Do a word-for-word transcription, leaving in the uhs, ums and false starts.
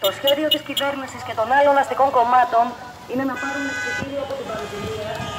Το σχέδιο της κυβέρνησης και των άλλων αστικών κομμάτων είναι να πάρουν εξηγήριο από την Παρασκευή.